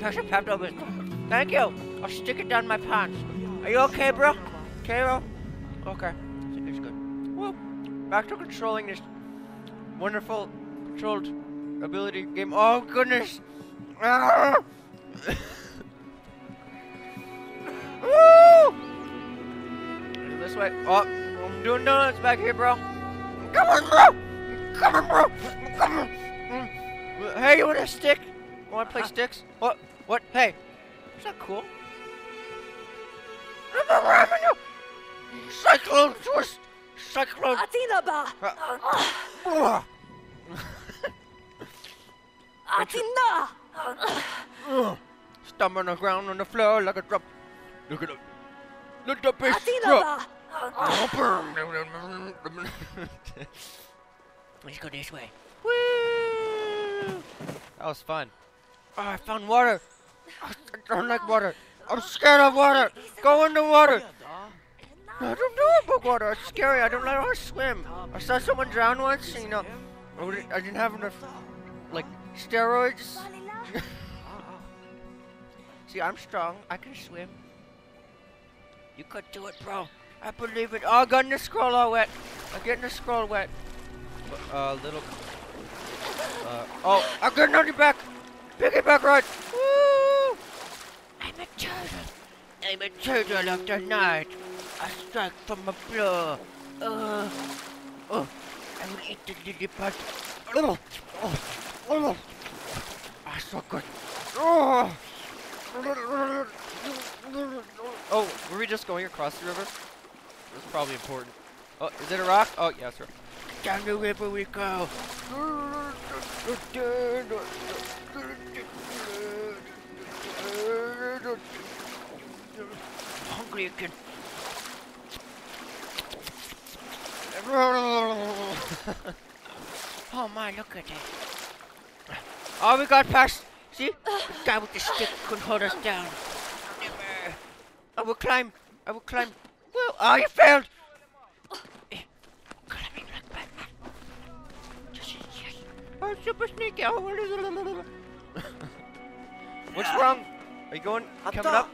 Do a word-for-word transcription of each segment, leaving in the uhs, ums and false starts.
pressure pamped over his throat. Thank you. I'll stick it down my pants. Are you okay, bro? K-Ro? Okay. I think it's good. Well, back to controlling this wonderful controlled ability game. Oh, goodness. Woo! This way. Oh, I'm doing donuts back here, bro. Come on, bro. Come on, bro. Come on. Hey, you want a stick? You want to play sticks? What? What? Hey. Is that cool? I'm arriving you! Cyclone twist! Cyclone! Atinaba! Uh. Atina! Uh. Stomp on the ground on the floor like a drop. Look at him. Look at the bitch! Atinaba! Let's go this way. Woo! That was fun. Oh, I found water. I don't like water. I'm scared of water. Go in the water. I don't know about water. It's scary. I don't know how to swim. I saw someone drown once. You know, I didn't have enough, like, steroids. See, I'm strong. I can swim. You could do it, bro. I believe it. Oh, I got in the scroll all wet. I'm getting the scroll wet. A uh, little. Uh, oh, I'm getting on your back. Piggyback ride. Woo! I'm a turtle. I'm a turtle of the night. I strike from a blow. Uh, oh, I will eat the lily pad. Oh, oh, oh, oh, so good. Oh, oh, were we just going across the river? That's probably important. Oh, is it a rock? Oh, yeah, it's a rock. Down the river we go. Hungry again. Oh my, look at it. Oh, we got past. See? The guy with the stick couldn't hold us down. Never. I will climb. I will climb. Well, oh, you failed. I'm super sneaky. What's wrong? Are you going? Up coming top.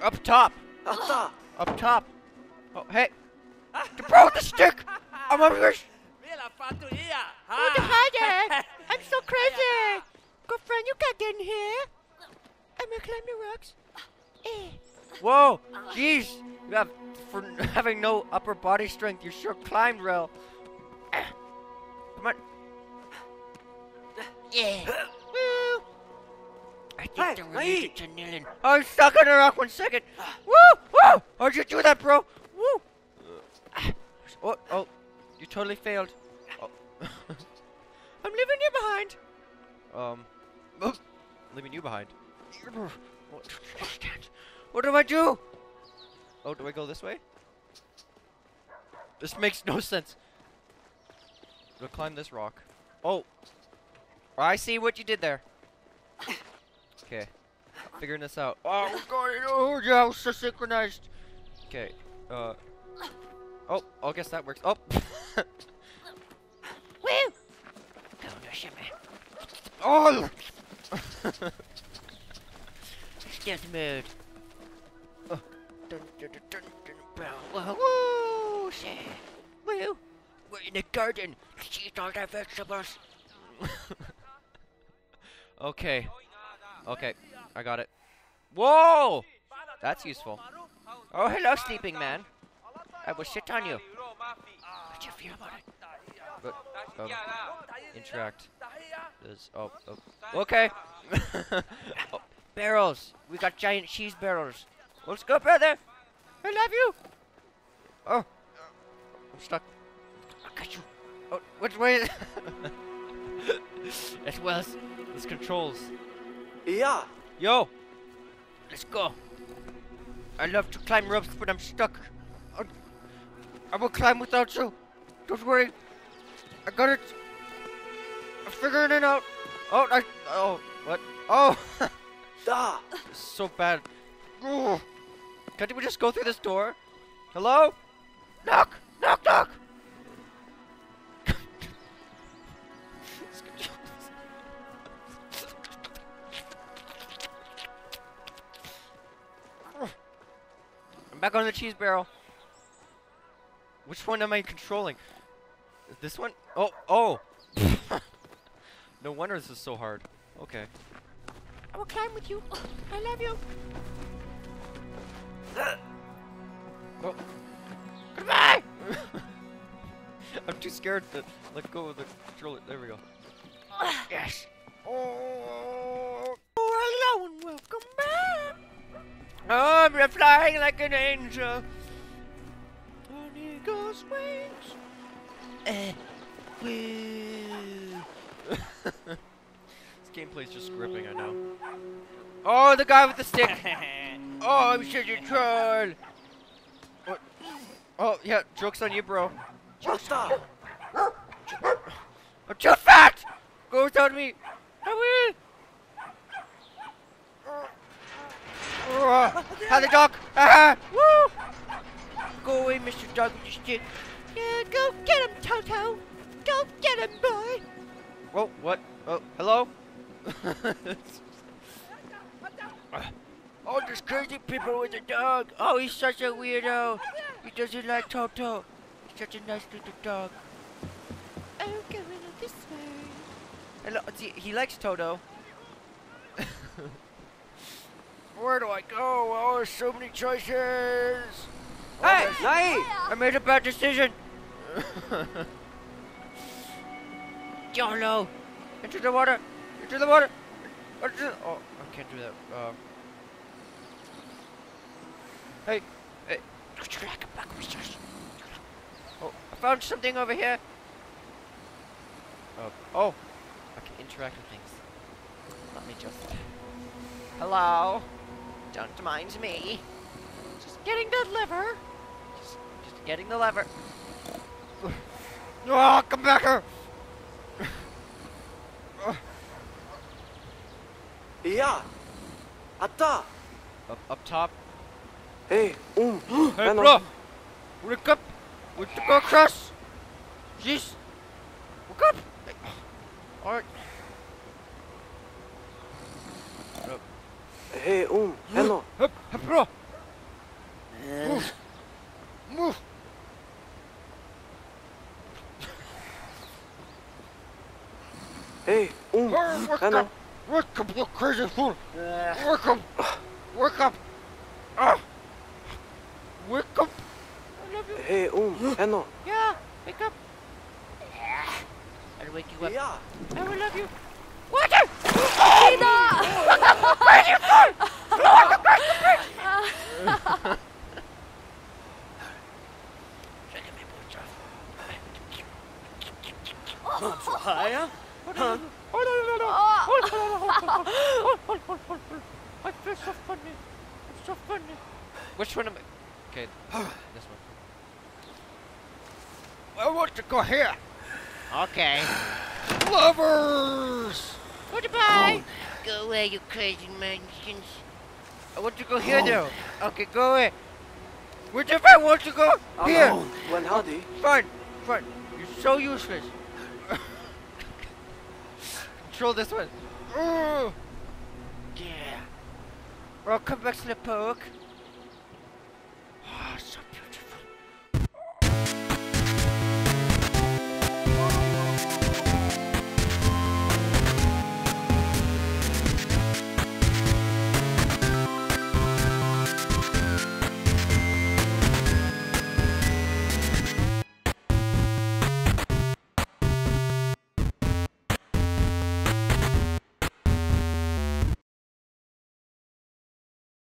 Up? Up top. Up top. Up top. Oh, hey. The bro with the stick. I'm over here. Oh, hi there. I'm so crazy. Good friend, you got in here. I'm going to climb the rocks. Eh. Whoa. Jeez. You have, for having no upper body strength, you sure climbed well. Come on. Yeah. Woo! I think hey, they're related to kneeling. Oh, I'm stuck on a rock one second. Woo! Woo! How'd you do that, bro? Woo! Oh, oh. You totally failed. Oh. I'm leaving you behind. Um. Oops. Leaving you behind. What do I do? Oh, do I go this way? This makes no sense. We'll climb this rock. Oh. I see what you did there. Okay. Figuring this out. Oh, we're going. Oh, yeah, we're so synchronized. Okay. Uh. Oh, I guess that works. Oh. Woo! Go to shimmy. Oh! Excuse me. Dun dun dun dun dun. Woo! Woo! We're in the garden. Let's eat all the vegetables. Okay. Okay. I got it. Whoa! That's useful. Oh, hello, sleeping man. I will sit on you. What do you feel about it? But, um, interact. There's, oh, oh. Okay. Oh, barrels. We got giant cheese barrels. Let's go, brother. I love you. Oh. I'm stuck. I got you. Oh, which way is as well as this controls. Yeah. Yo. Let's go. I love to climb ropes, but I'm stuck. I'll, I will climb without you. Don't worry. I got it. I'm figuring it out. Oh, I. Oh, what? Oh. Ah. So bad. Ugh. Can't we just go through this door? Hello? Knock. Knock. Knock. Back on the cheese barrel. Which one am I controlling? Is this one? Oh, oh. No wonder this is so hard. Okay. I will climb with you. Oh, I love you. Oh. Goodbye. I'm too scared to let go of the controller. There we go. Yes. Oh. Oh, hello and welcome back. Oh, I'm flying like an angel. On eagle's wings. Eh. This gameplay's just gripping, I know. Oh, the guy with the stick. Oh, I'm sure you're troll. What? Oh, yeah, joke's on you, bro. Stop. I'm too fat! Go without me! I will! Hi, the dog! Aha! Woo! Go away, Mister Dog with your stick. Yeah, go get him, Toto! Go get him, boy! Whoa, what? Oh, hello? Oh, there's crazy people with the dog! Oh, he's such a weirdo! He doesn't like Toto! Such a nice little dog. I'm going this way. Hello, see, he likes Toto. Where do I go? Oh, there's so many choices. Hey, oh, hey, hey. I made a bad decision. YOLO. Into the water. Into the water. Into the oh, I can't do that. Uh, hey, hey. Oh, I found something over here. Oh, oh, I can interact with things. Let me just. Hello. Don't mind me. Just getting that lever. Just, just getting the lever. Oh, come back here. Yeah. Up top. Up, up top. Hey. Um. Hey, bro. Wake up. We have to go across! Jeez! Wake up! Alright. Hey, um, hello. Up, up, bro! Move! Move! Hey, um, hello. Wake up! Wake up, you crazy fool! Wake up! Wake up! Ah! Wake up! Hey, um, hello. Yeah, wake up. I'll wake you up. Yeah. I will love you. Water! Tina! Where'd you go? Blow up across the bridge! Taking my boots off. Not so high, huh? Huh? Oh, no, no, no, no. Hold, hold, hold, hold, hold, hold, hold. I feel so funny. I'm so funny. Which one am I? Okay, this one. I want to go here. Okay. Lovers! Goodbye! Oh. Go away, you crazy mansions. I want to go here, oh. though. Okay, go away. Which if I want to go? Oh, here. No. Well, howdy. Fine, fine. You're so useless. Control this one. Ooh. Yeah. Or I'll come back to the park.